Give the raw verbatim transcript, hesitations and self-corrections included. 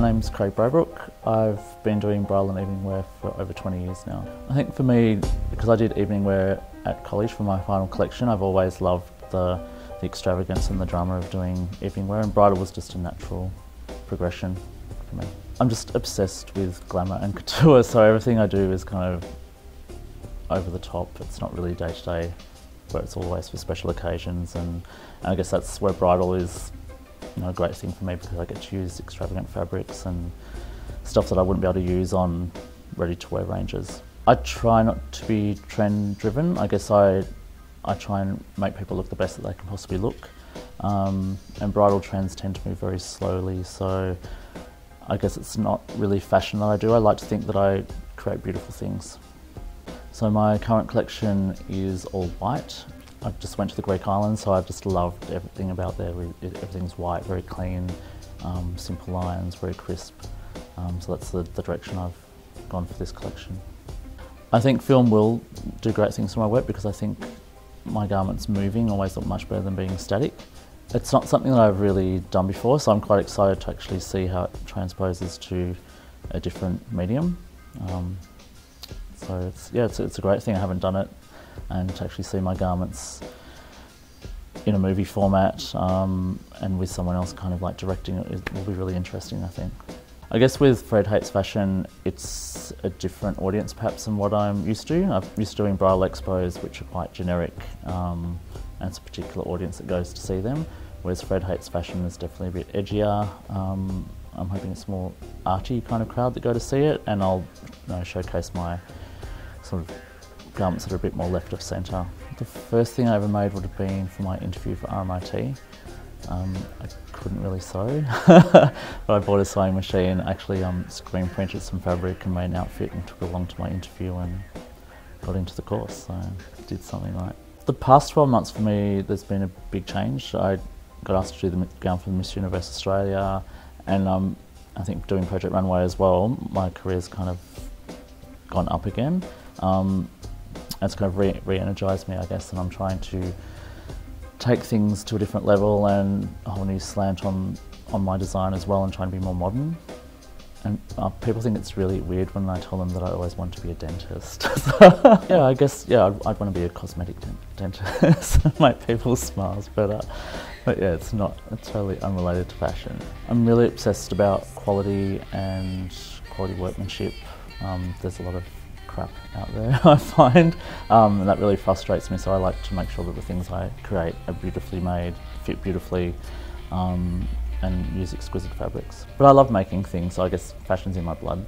My name's Craig Braybrook. I've been doing bridal and evening wear for over twenty years now. I think for me, because I did evening wear at college for my final collection, I've always loved the, the extravagance and the drama of doing evening wear, and bridal was just a natural progression for me. I'm just obsessed with glamour and couture, so everything I do is kind of over the top. It's not really day to day, but it's always for special occasions, and, and I guess that's where bridal is, you know, a great thing for me, because I get to use extravagant fabrics and stuff that I wouldn't be able to use on ready-to-wear ranges. I try not to be trend-driven. I guess I, I try and make people look the best that they can possibly look. Um, and bridal trends tend to move very slowly, so I guess it's not really fashion that I do. I like to think that I create beautiful things. So my current collection is all white. I just went to the Greek islands, so I just loved everything about there. Everything's white, very clean, um, simple lines, very crisp. Um, so that's the, the direction I've gone for this collection. I think film will do great things for my work, because I think my garments moving always look much better than being static. It's not something that I've really done before, so I'm quite excited to actually see how it transposes to a different medium. Um, so it's, yeah, it's, it's a great thing. I haven't done it, and to actually see my garments in a movie format um, and with someone else kind of like directing it, it will be really interesting, I think. I guess with Fred Hates Fashion, it's a different audience perhaps than what I'm used to. I'm used to doing bridal expos, which are quite generic, um, and it's a particular audience that goes to see them, whereas Fred Hates Fashion is definitely a bit edgier. Um, I'm hoping it's more arty kind of crowd that go to see it, and I'll, you know, showcase my sort of garments that are a bit more left of centre. The first thing I ever made would have been for my interview for R M I T. Um, I couldn't really sew, but I bought a sewing machine, actually um, screen printed some fabric and made an outfit and took it along to my interview and got into the course, so I did something like that. The past twelve months for me, there's been a big change. I got asked to do the gown for Miss Universe Australia, and um, I think doing Project Runway as well, my career's kind of gone up again. Um, It's kind of re re-energised me, I guess, and I'm trying to take things to a different level and a whole new slant on, on my design as well, and trying to be more modern. And uh, people think it's really weird when I tell them that I always want to be a dentist. So, yeah, I guess, yeah, I'd, I'd want to be a cosmetic dent dentist, make people smile, but, uh, but yeah, it's not, it's totally unrelated to fashion. I'm really obsessed about quality and quality workmanship. Um, there's a lot of crap out there, I find, um, and that really frustrates me, so I like to make sure that the things I create are beautifully made, fit beautifully, um, and use exquisite fabrics. But I love making things, so I guess fashion's in my blood.